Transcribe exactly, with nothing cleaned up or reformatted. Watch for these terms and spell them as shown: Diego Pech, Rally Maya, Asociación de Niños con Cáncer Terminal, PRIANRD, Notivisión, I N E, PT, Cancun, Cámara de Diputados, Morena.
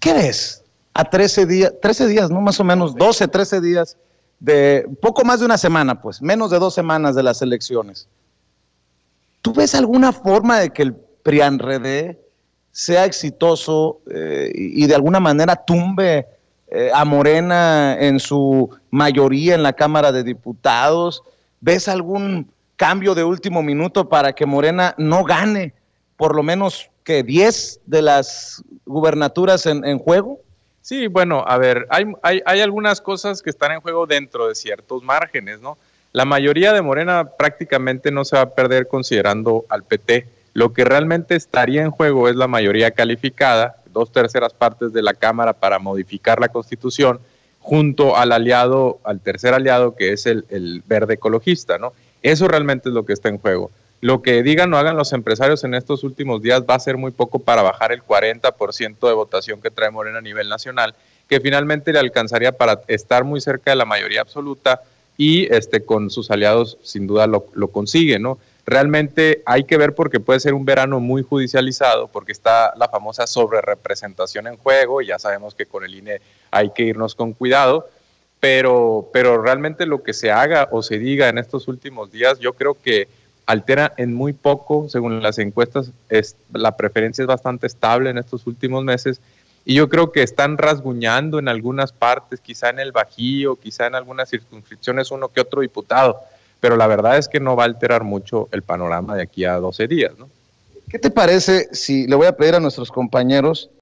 ¿Qué ves? A trece días, trece días, ¿no? Más o menos, doce, trece días, de poco más de una semana, pues, menos de dos semanas de las elecciones. ¿Tú ves alguna forma de que el PRIANRD sea exitoso eh, y de alguna manera tumbe eh, a Morena en su mayoría en la Cámara de Diputados? ¿Ves algún cambio de último minuto para que Morena no gane por lo menos que diez de las gubernaturas en, en juego? Sí, bueno, a ver, hay, hay, hay algunas cosas que están en juego dentro de ciertos márgenes, ¿no? La mayoría de Morena prácticamente no se va a perder considerando al P T. Lo que realmente estaría en juego es la mayoría calificada, dos terceras partes de la Cámara para modificar la Constitución, junto al aliado, al tercer aliado que es el, el verde ecologista, ¿no? Eso realmente es lo que está en juego. Lo que digan o hagan los empresarios en estos últimos días va a ser muy poco para bajar el cuarenta por ciento de votación que trae Morena a nivel nacional, que finalmente le alcanzaría para estar muy cerca de la mayoría absoluta y este, con sus aliados sin duda lo, lo consigue, ¿no? Realmente hay que ver porque puede ser un verano muy judicializado porque está la famosa sobrerepresentación en juego y ya sabemos que con el I N E hay que irnos con cuidado, pero, pero realmente lo que se haga o se diga en estos últimos días yo creo que altera en muy poco, según las encuestas, es, la preferencia es bastante estable en estos últimos meses y yo creo que están rasguñando en algunas partes, quizá en el Bajío, quizá en algunas circunscripciones uno que otro diputado, pero la verdad es que no va a alterar mucho el panorama de aquí a doce días, ¿no? ¿Qué te parece si le voy a pedir a nuestros compañeros